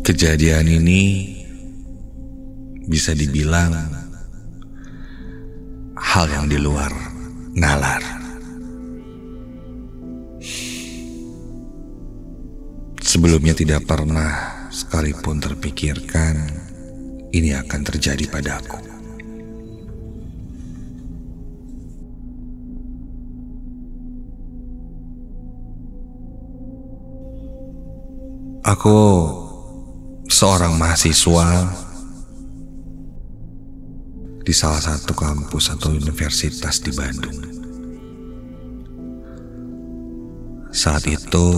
Kejadian ini bisa dibilang hal yang di luar nalar. Sebelumnya tidak pernah sekalipun terpikirkan ini akan terjadi padaku. Aku seorang mahasiswa di salah satu kampus atau universitas di Bandung. Saat itu,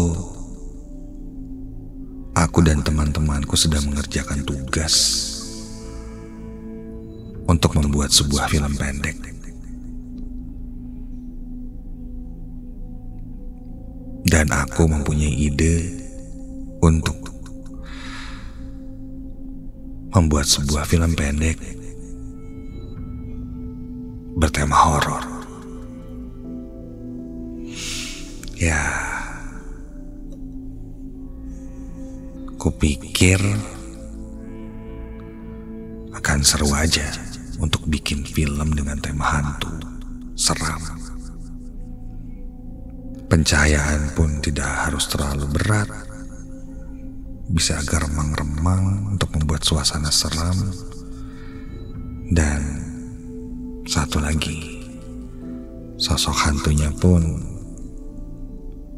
aku dan teman-temanku sedang mengerjakan tugas untuk membuat sebuah film pendek. Dan aku mempunyai ide untuk membuat sebuah film pendek bertema horor. Ya, kupikir akan seru aja untuk bikin film dengan tema hantu, seram. Pencahayaan pun tidak harus terlalu berat. Bisa agak remang-remang untuk membuat suasana seram. Dan satu lagi, sosok hantunya pun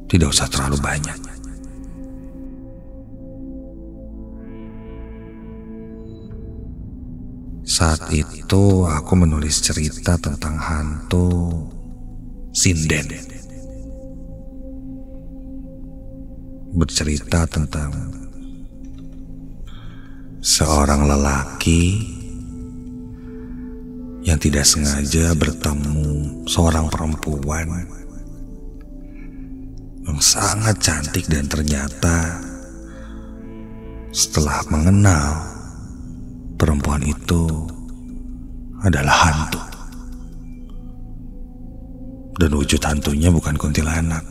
tidak usah terlalu banyak. Saat itu aku menulis cerita tentang hantu sinden, bercerita tentang seorang lelaki yang tidak sengaja bertemu seorang perempuan yang sangat cantik, dan ternyata setelah mengenal, perempuan itu adalah hantu. Dan wujud hantunya bukan kuntilanak,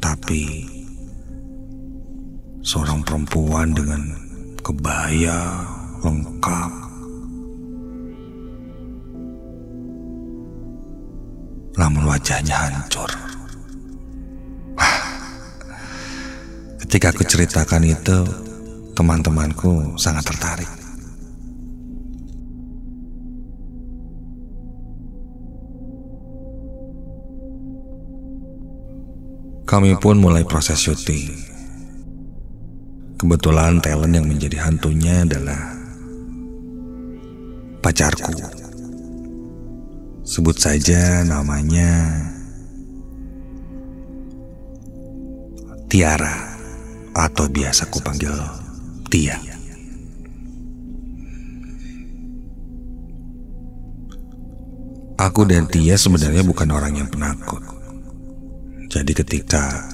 tapi seorang perempuan dengan kebaya lengkap, namun wajahnya hancur. Ketika aku ceritakan itu, teman-temanku sangat tertarik. Kami pun mulai proses syuting. Kebetulan talent yang menjadi hantunya adalah pacarku. Sebut saja namanya Tiara, atau biasa ku panggil Tia. Aku dan Tia sebenarnya bukan orang yang penakut. Jadi ketika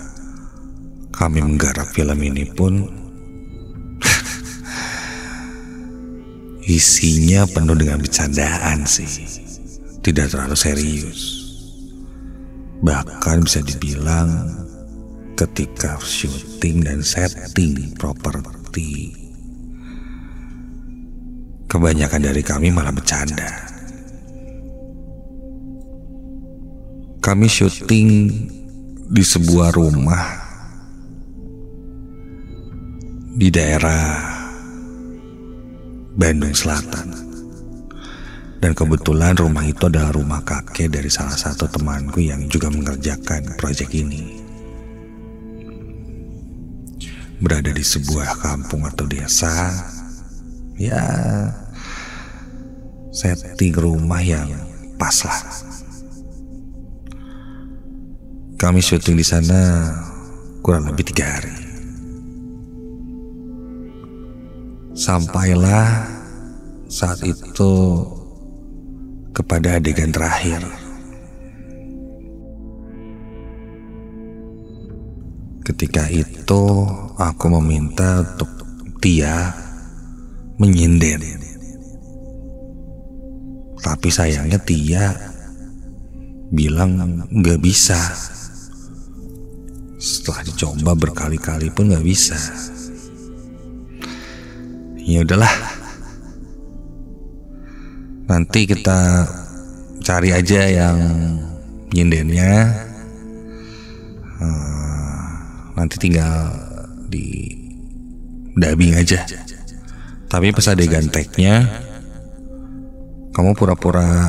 kami menggarap film ini pun isinya penuh dengan bercandaan sih, tidak terlalu serius. Bahkan bisa dibilang ketika syuting dan setting properti, kebanyakan dari kami malah bercanda. Kami syuting di sebuah rumah di daerah Bandung Selatan, dan kebetulan rumah itu adalah rumah kakek dari salah satu temanku yang juga mengerjakan proyek ini. Berada di sebuah kampung atau desa, ya setting rumah yang pas lah. Kami syuting di sana kurang lebih 3 hari. Sampailah saat itu kepada adegan terakhir. Ketika itu aku meminta untuk Tia menyinden. Tapi sayangnya Tia bilang nggak bisa. Setelah dicoba berkali-kali pun nggak bisa. ya udahlah, nanti kita cari aja yang nyindennya, nanti tinggal di dubbing aja. Tapi pas adegan tag-nya kamu pura-pura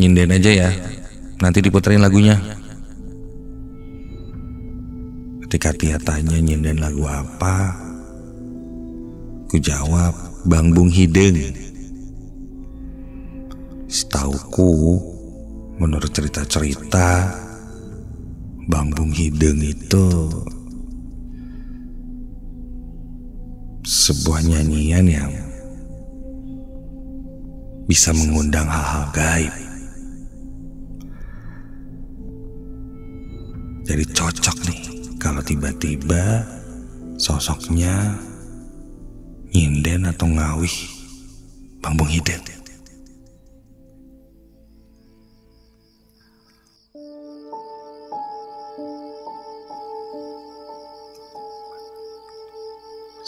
nyinden aja ya, nanti diputerin lagunya. Ketika Tia tanya nyinden lagu apa, ku jawab Bangbung Hideung. Setauku, menurut cerita-cerita, Bangbung Hideung itu sebuah nyanyian yang bisa mengundang hal-hal gaib. Jadi cocok nih kalau tiba-tiba sosoknya nyinden atau ngawih Bangbung Hideung.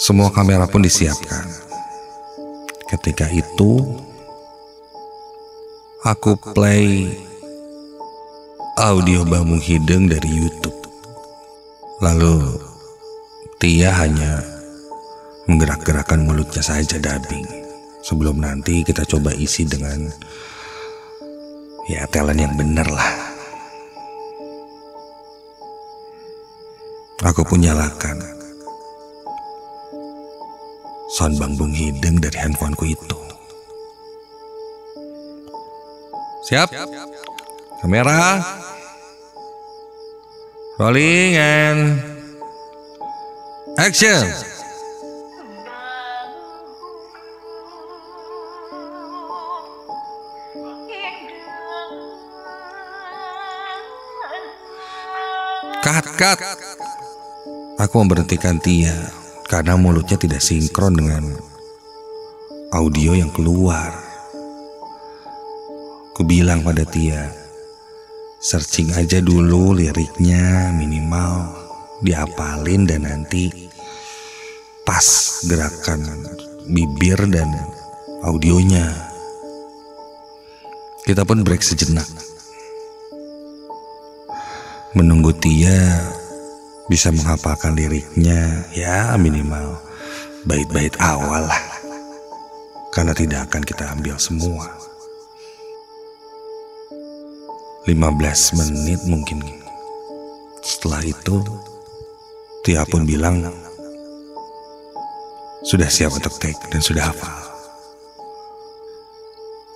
Semua kamera pun disiapkan. Ketika itu, aku play audio Bangbung Hideung dari YouTube. Lalu Tia hanya menggerak-gerakkan mulutnya saja dubbing. Sebelum nanti kita coba isi dengan ya talent yang bener lah. Aku pun nyalakan sound Bangbung Hideung dari handphoneku itu. Siap, kamera, rolling and action. Cut. Aku memberhentikan Tia karena mulutnya tidak sinkron dengan audio yang keluar. Ku bilang pada Tia, searching aja dulu liriknya, minimal diapalin dan nanti pas gerakan bibir dan audionya. Kita pun break sejenak, menunggu Tia bisa menghafalkan liriknya, ya minimal bait-bait awal lah, karena tidak akan kita ambil semua. 15 menit mungkin. Setelah itu Tia pun bilang sudah siap untuk take dan sudah hafal.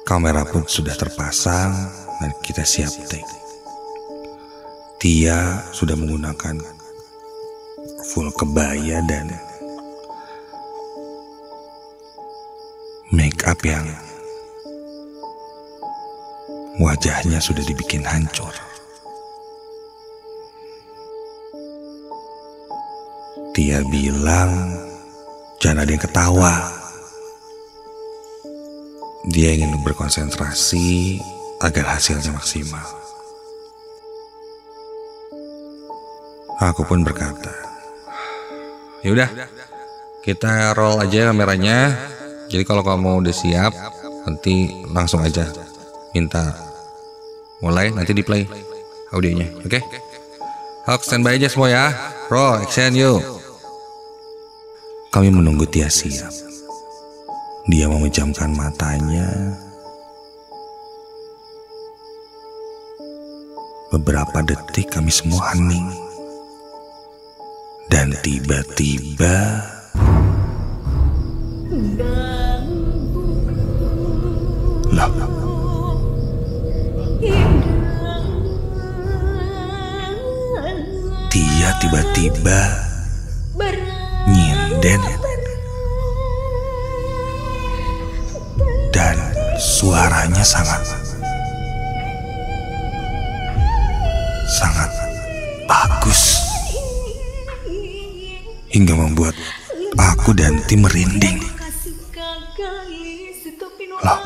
Kamera pun sudah terpasang dan kita siap take. Tia sudah menggunakan full kebaya dan make up yang wajahnya sudah dibikin hancur. Tia bilang jangan ada yang ketawa. Dia ingin berkonsentrasi agar hasilnya maksimal. Aku pun berkata, ya udah, kita roll aja kameranya. Jadi kalau kamu udah siap, nanti langsung aja minta mulai, nanti di play audionya, oke? Oke, standby aja semua ya. Roll, action yuk. Kami menunggu Tia siap. Dia memejamkan matanya. Beberapa detik kami semua hening. Dan tiba-tiba lah, Tia tiba-tiba nyinden. Dan suaranya sangat bagus, hingga membuat aku dan tim merinding. Loh,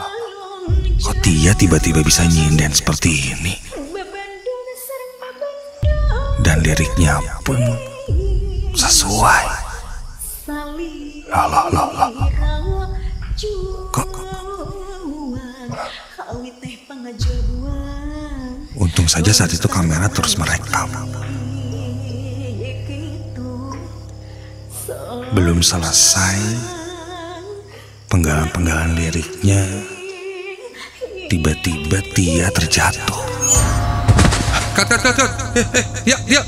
kok Tia tiba-tiba bisa nyinden seperti ini? Dan liriknya pun sesuai. Loh, Lah. Kok? Untung saja saat itu kamera terus merekam. Belum selesai, penggalan-penggalan liriknya, tiba-tiba Tia terjatuh. Cut. Ya.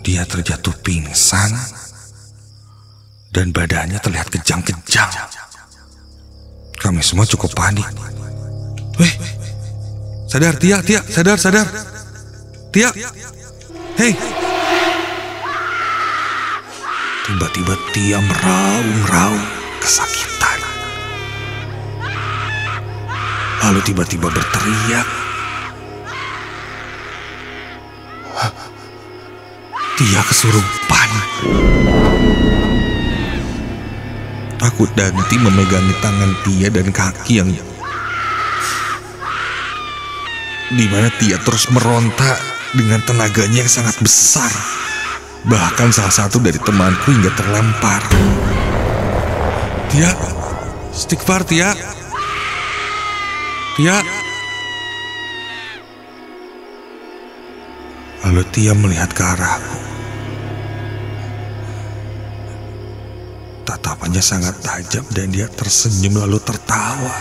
Dia terjatuh pingsan dan badannya terlihat kejang-kejang. Kami semua cukup panik. Weh, sadar Tia, sadar. Tia, hei. Tiba-tiba Tia meraung-raung kesakitan. Lalu tiba-tiba berteriak. Tia kesurupan. Aku Danti memegangi tangan Tia dan kaki yang... dimana Tia terus meronta dengan tenaganya yang sangat besar. Bahkan salah satu dari temanku hingga terlempar. Tia, istighfar Tia. Tia. Lalu Tia melihat ke arahku. Tatapannya sangat tajam dan dia tersenyum lalu tertawa.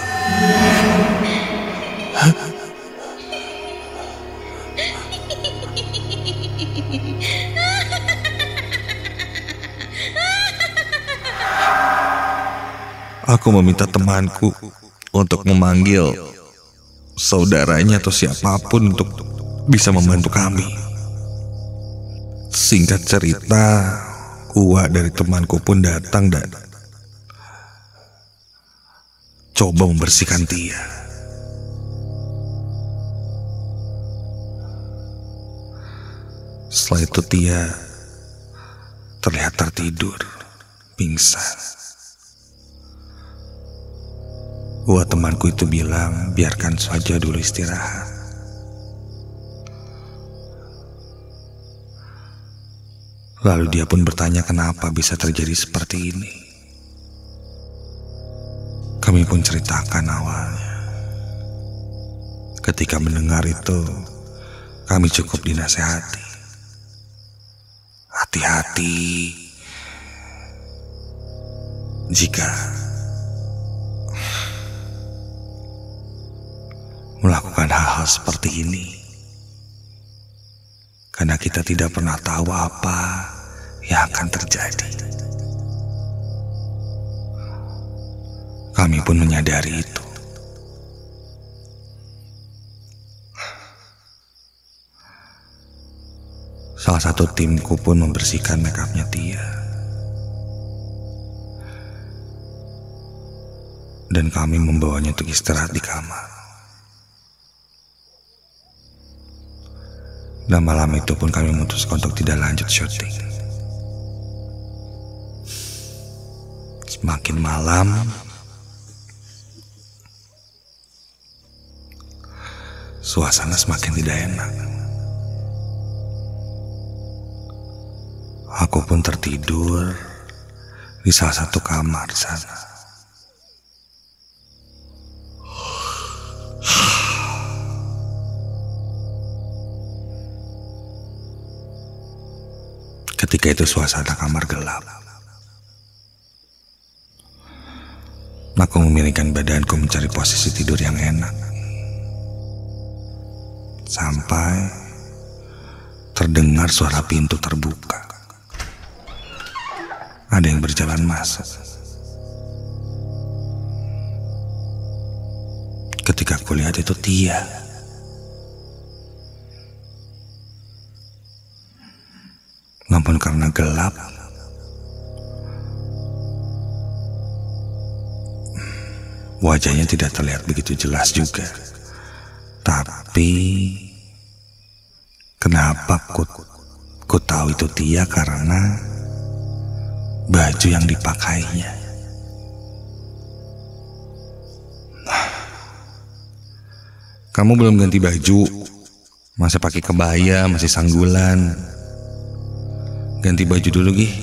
Hah? Aku meminta temanku untuk memanggil saudaranya atau siapapun untuk bisa membantu kami. Singkat cerita, Uwa dari temanku pun datang dan coba membersihkan Tia. Setelah itu Tia terlihat tertidur, pingsan. Wah, temanku itu bilang biarkan saja dulu istirahat. Lalu dia pun bertanya kenapa bisa terjadi seperti ini. Kami pun ceritakan awalnya. Ketika mendengar itu, kami cukup dinasehati. Hati-hati jika melakukan hal-hal seperti ini, karena kita tidak pernah tahu apa yang akan terjadi. Kami pun menyadari itu. Salah satu timku pun membersihkan makeupnya Tia. Dan kami membawanya untuk istirahat di kamar. Dan malam itu pun kami memutuskan untuk tidak lanjut syuting. Semakin malam, suasana semakin tidak enak. Aku pun tertidur di salah satu kamar sana. Ketika itu suasana kamar gelap. Aku memiringkan badanku mencari posisi tidur yang enak. Sampai terdengar suara pintu terbuka. Ada yang berjalan masuk. Ketika aku lihat itu Tia. Namun karena gelap, wajahnya tidak terlihat begitu jelas juga. Tapi kenapa ku tahu itu Tia? Karena baju yang dipakainya. Kamu belum ganti baju, masih pakai kebaya, masih sanggulan. Ganti baju dulu, Gih.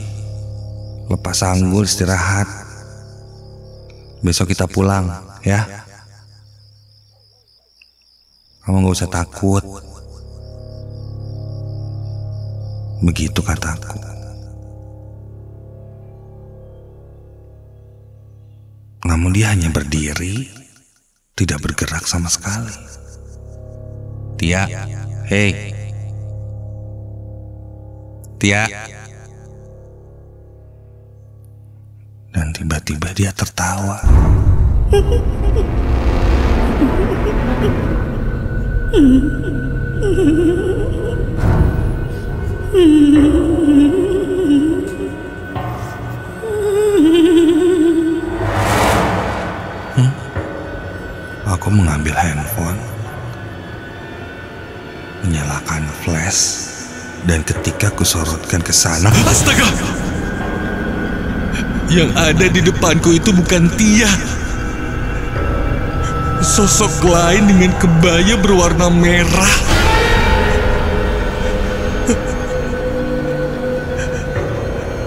lepas sanggul istirahat. Besok kita pulang ya. Kamu gak usah takut. Begitu kataku. Namun dia hanya berdiri, tidak bergerak sama sekali. Tia, hei. Tia. Dan tiba-tiba dia tertawa. Aku mengambil handphone, menyalakan flash, dan ketika aku sorotkan ke sana, astaga! Yang ada di depanku itu bukan Tia. Sosok lain dengan kebaya berwarna merah.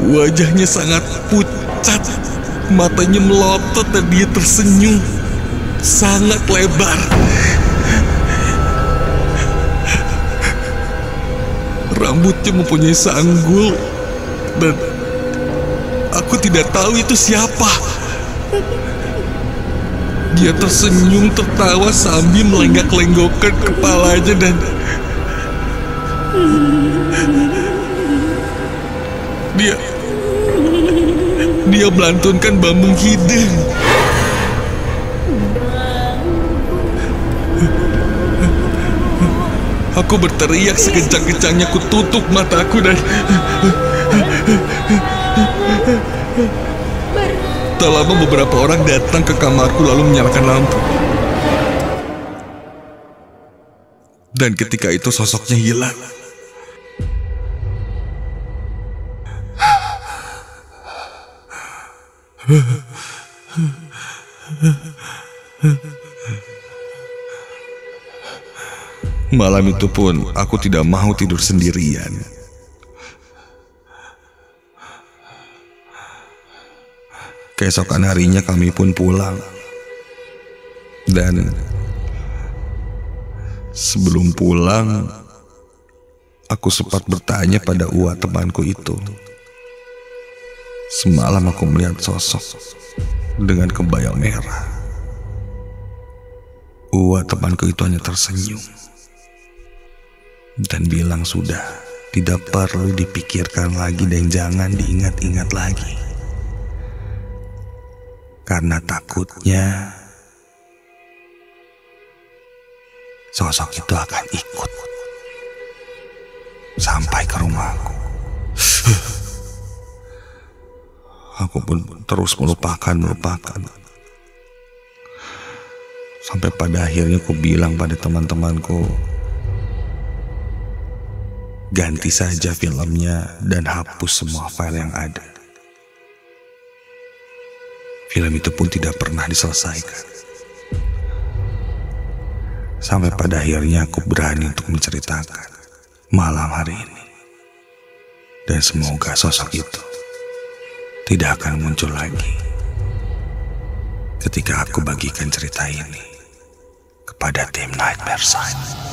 Wajahnya sangat pucat, matanya melotot dan dia tersenyum sangat lebar. Rambutnya mempunyai sanggul dan aku tidak tahu itu siapa. Dia tersenyum tertawa sambil melenggak-lenggokkan kepalanya dan dia melantunkan Bangbung Hideung. Aku berteriak sekencang-kencangnya, ku tutup mataku dan tak lama beberapa orang datang ke kamarku lalu menyalakan lampu. Dan ketika itu sosoknya hilang. Malam itu pun aku tidak mau tidur sendirian. Keesokan harinya kami pun pulang. Dan sebelum pulang, aku sempat bertanya pada Ua temanku itu. Semalam aku melihat sosok dengan kebaya merah. Ua temanku itu hanya tersenyum dan bilang sudah, tidak perlu dipikirkan lagi dan jangan diingat-ingat lagi. Karena takutnya sosok itu akan ikut sampai ke rumahku. Aku pun terus melupakan. Sampai pada akhirnya aku bilang pada teman-temanku, ganti saja filmnya dan hapus semua file yang ada. Film itu pun tidak pernah diselesaikan. Sampai pada akhirnya aku berani untuk menceritakan malam hari ini. Dan semoga sosok itu tidak akan muncul lagi. Ketika aku bagikan cerita ini kepada tim Nightmareside.